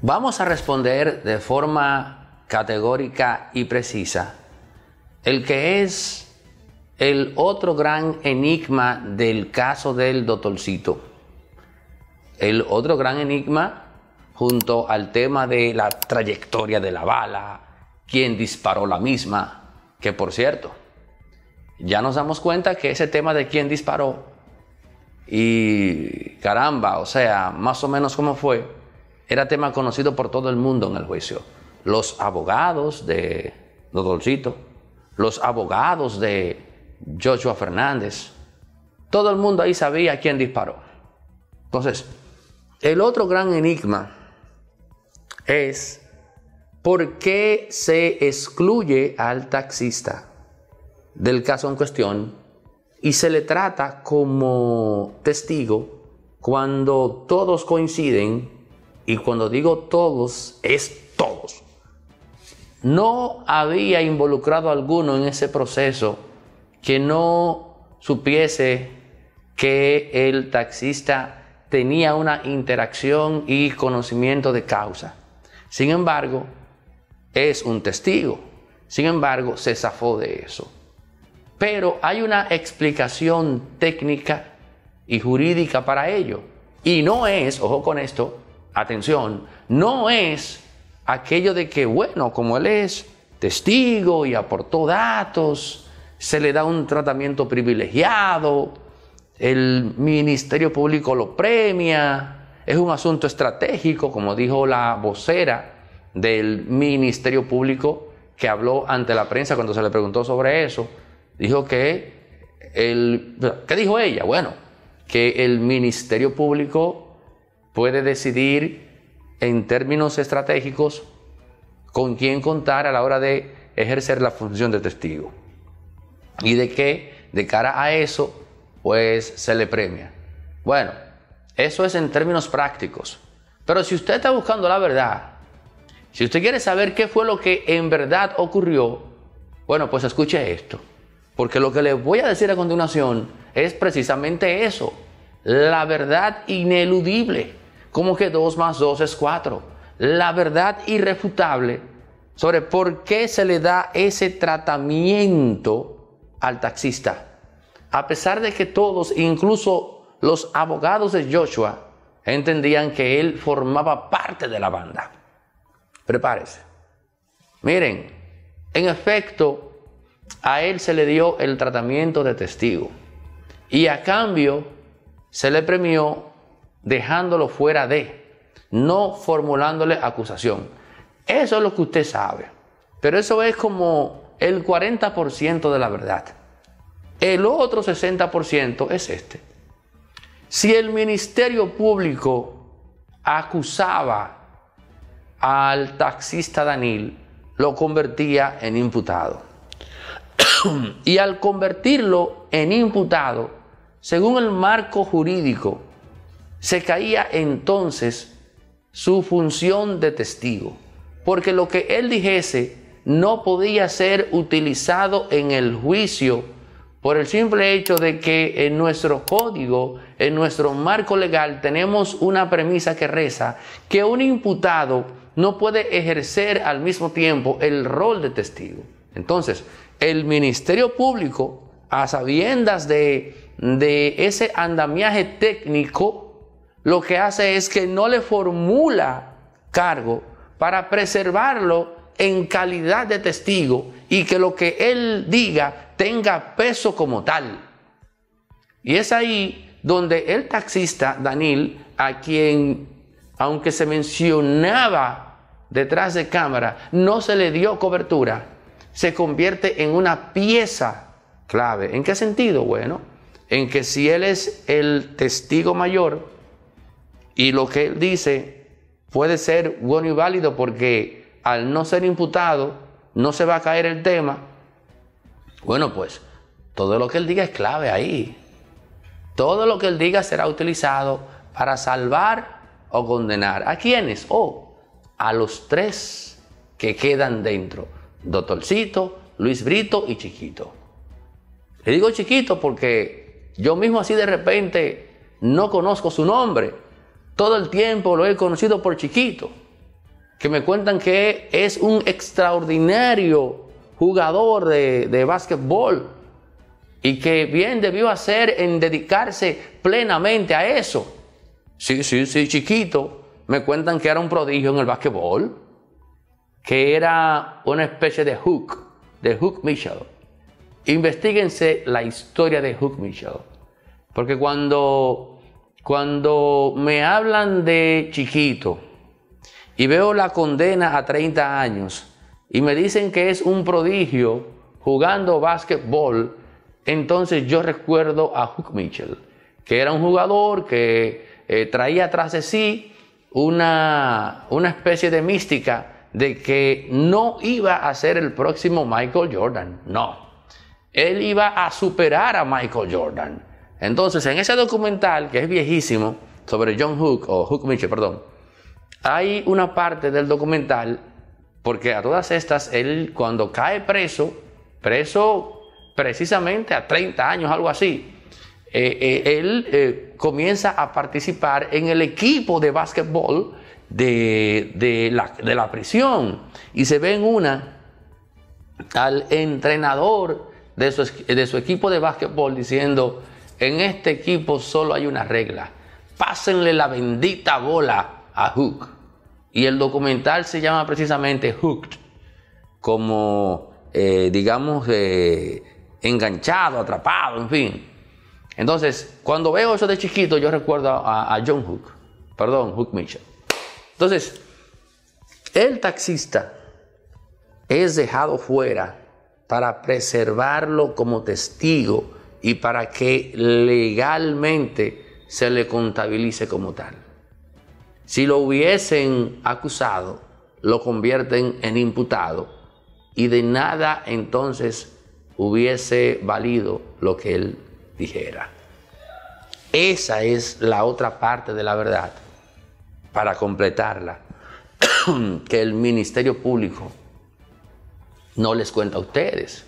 Vamos a responder de forma categórica y precisa el que es el otro gran enigma del caso del Dotolcito. El otro gran enigma junto al tema de la trayectoria de la bala, quién disparó la misma, que por cierto, ya nos damos cuenta que ese tema de quién disparó y caramba, o sea, más o menos cómo fue, era tema conocido por todo el mundo en el juicio. Los abogados de Dotolcito, los abogados de Joshua Fernández, todo el mundo ahí sabía quién disparó. Entonces, el otro gran enigma es por qué se excluye al taxista del caso en cuestión y se le trata como testigo cuando todos coinciden, y cuando digo todos, es todos. No había involucrado alguno en ese proceso que no supiese que el taxista tenía una interacción y conocimiento de causa. Sin embargo, es un testigo. Sin embargo, se zafó de eso. Pero hay una explicación técnica y jurídica para ello. Y no es, ojo con esto, atención, no es aquello de que, bueno, como él es testigo y aportó datos, se le da un tratamiento privilegiado, el Ministerio Público lo premia, es un asunto estratégico, como dijo la vocera del Ministerio Público que habló ante la prensa cuando se le preguntó sobre eso. Dijo que ¿qué dijo ella? Bueno, que el Ministerio Público puede decidir en términos estratégicos con quién contar a la hora de ejercer la función de testigo. Y de que, de cara a eso, pues se le premia. Bueno, eso es en términos prácticos. Pero si usted está buscando la verdad, si usted quiere saber qué fue lo que en verdad ocurrió, bueno, pues escuche esto. Porque lo que les voy a decir a continuación es precisamente eso. La verdad ineludible. Como que 2 más 2 es 4. La verdad irrefutable sobre por qué se le da ese tratamiento al taxista, a pesar de que todos, incluso los abogados de Joshua, entendían que él formaba parte de la banda. Prepárese. Miren, en efecto, a él se le dio el tratamiento de testigo y a cambio se le premió dejándolo fuera de, no formulándole acusación. Eso es lo que usted sabe, pero eso es como el 40% de la verdad. El otro 60% es este. Si el Ministerio Público acusaba al taxista Daniel, lo convertía en imputado. Y al convertirlo en imputado, según el marco jurídico, se caía entonces su función de testigo, porque lo que él dijese no podía ser utilizado en el juicio por el simple hecho de que en nuestro código, en nuestro marco legal, tenemos una premisa que reza que un imputado no puede ejercer al mismo tiempo el rol de testigo. Entonces, el Ministerio Público, a sabiendas de ese andamiaje técnico, lo que hace es que no le formula cargo para preservarlo en calidad de testigo y que lo que él diga tenga peso como tal. Y es ahí donde el taxista Daniel, a quien, aunque se mencionaba detrás de cámara, no se le dio cobertura, se convierte en una pieza clave. ¿En qué sentido? Bueno, en que si él es el testigo mayor y lo que él dice puede ser bueno y válido porque al no ser imputado, no se va a caer el tema. Bueno, pues, todo lo que él diga es clave ahí. Todo lo que él diga será utilizado para salvar o condenar. ¿A quiénes? A los tres que quedan dentro. Dotolcito, Luis Brito y Chiquito. Le digo Chiquito porque yo mismo así de repente no conozco su nombre. Todo el tiempo lo he conocido por Chiquito. que me cuentan que es un extraordinario jugador de básquetbol y que bien debió hacer en dedicarse plenamente a eso. Sí, sí, sí, chiquito. Me cuentan que era un prodigio en el básquetbol, que era una especie de Hook Mitchell. Investíguense la historia de Hook Mitchell, porque cuando me hablan de chiquito y veo la condena a 30 años y me dicen que es un prodigio jugando básquetbol, entonces yo recuerdo a Hook Mitchell, que era un jugador que traía tras de sí una especie de mística de que no iba a ser el próximo Michael Jordan, no. Él iba a superar a Michael Jordan. Entonces, en ese documental, que es viejísimo, sobre John Hook, o Hook Mitchell, perdón, hay una parte del documental, porque a todas estas, él cuando cae preso precisamente a 30 años, algo así, él comienza a participar en el equipo de básquetbol de la prisión, y se ve en una al entrenador de su equipo de básquetbol diciendo: en este equipo solo hay una regla, pásenle la bendita bola a Hook. Y el documental se llama precisamente Hooked, como digamos enganchado, atrapado, en fin. Entonces, cuando veo eso de chiquito, yo recuerdo a John Hook, perdón, Hook Mitchell. Entonces, el taxista es dejado fuera para preservarlo como testigo y para que legalmente se le contabilice como tal. Si lo hubiesen acusado, lo convierten en imputado y de nada entonces hubiese valido lo que él dijera. Esa es la otra parte de la verdad, para completarla, que el Ministerio Público no les cuenta a ustedes,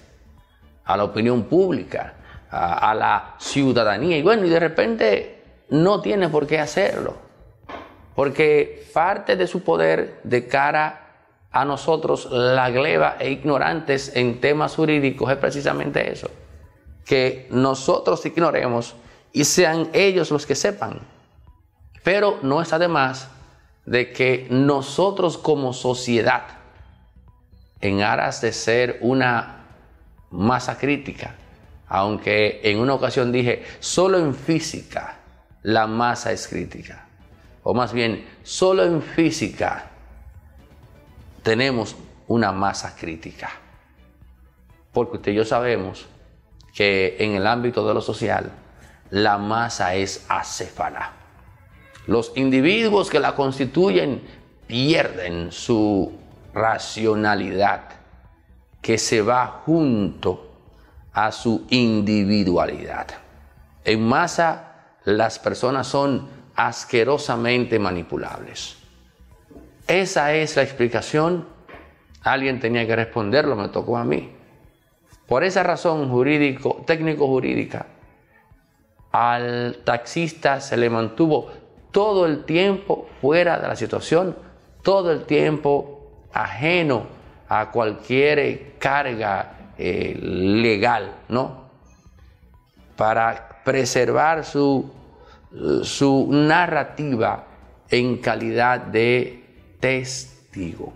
a la opinión pública, a la ciudadanía. Y bueno, y de repente no tiene por qué hacerlo, porque parte de su poder de cara a nosotros, la gleba e ignorantes en temas jurídicos, es precisamente eso, que nosotros ignoremos y sean ellos los que sepan. Pero no es además de que nosotros como sociedad, en aras de ser una masa crítica, aunque en una ocasión dije, solo en física la masa es crítica, o más bien, solo en física tenemos una masa crítica, porque usted y yo sabemos que en el ámbito de lo social la masa es acéfala. Los individuos que la constituyen pierden su racionalidad, que se va junto a su individualidad. En masa, las personas son asquerosamente manipulables. Esa es la explicación. Alguien tenía que responderlo, me tocó a mí. Por esa razón técnico-jurídica, al taxista se le mantuvo todo el tiempo fuera de la situación, todo el tiempo ajeno a cualquier carga legal, ¿no? Para preservar su narrativa en calidad de testigo.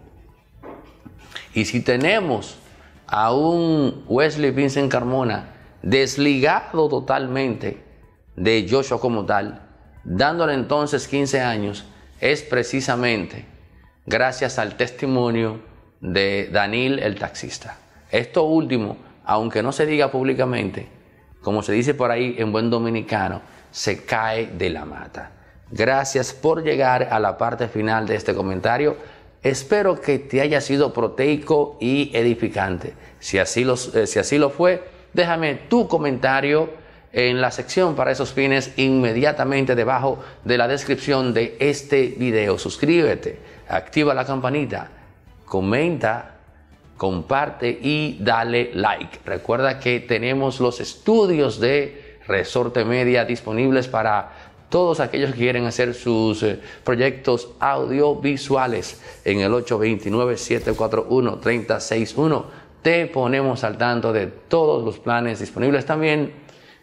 Y si tenemos a un Wesley Vincent Carmona desligado totalmente de Joshua como tal, dándole entonces 15 años, es precisamente gracias al testimonio de Daniel, el taxista. Esto último, aunque no se diga públicamente, como se dice por ahí en buen dominicano, se cae de la mata. Gracias por llegar a la parte final de este comentario. Espero que te haya sido proteico y edificante. Si así lo fue, déjame tu comentario en la sección para esos fines inmediatamente debajo de la descripción de este video. Suscríbete. Activa la campanita, comenta, comparte y dale like. Recuerda que tenemos los estudios de Resorte Media disponibles para todos aquellos que quieren hacer sus proyectos audiovisuales en el 829-741-3061. Te ponemos al tanto de todos los planes disponibles. También,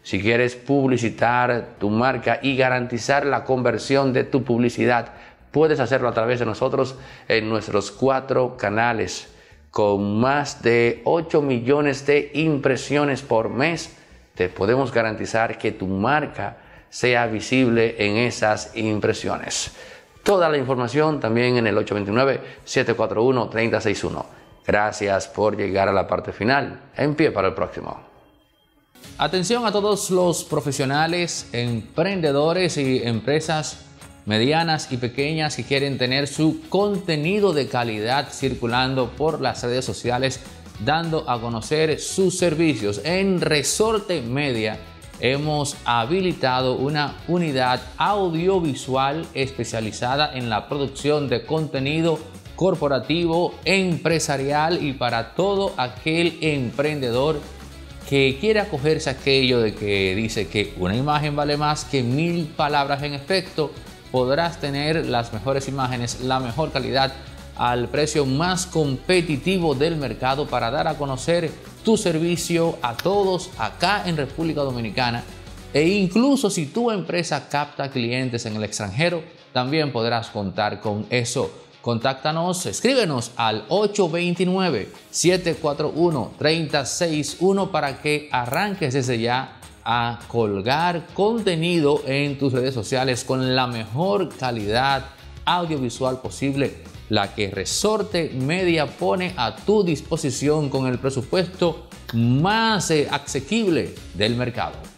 si quieres publicitar tu marca y garantizar la conversión de tu publicidad, puedes hacerlo a través de nosotros en nuestros 4 canales. Con más de 8 millones de impresiones por mes, te podemos garantizar que tu marca sea visible en esas impresiones. Toda la información también en el 829-741-3061. Gracias por llegar a la parte final. En pie para el próximo. Atención a todos los profesionales, emprendedores y empresas medianas y pequeñas que quieren tener su contenido de calidad circulando por las redes sociales, dando a conocer sus servicios. En Resorte Media hemos habilitado una unidad audiovisual especializada en la producción de contenido corporativo, empresarial y para todo aquel emprendedor que quiera acogerse a aquello de que dice que una imagen vale más que 1000 palabras. En efecto, podrás tener las mejores imágenes, la mejor calidad al precio más competitivo del mercado para dar a conocer tu servicio a todos acá en República Dominicana. E incluso si tu empresa capta clientes en el extranjero, también podrás contar con eso. Contáctanos, escríbenos al 829-741-3061 para que arranques desde ya a colgar contenido en tus redes sociales con la mejor calidad audiovisual posible, la que Resorte Media pone a tu disposición con el presupuesto más asequible del mercado.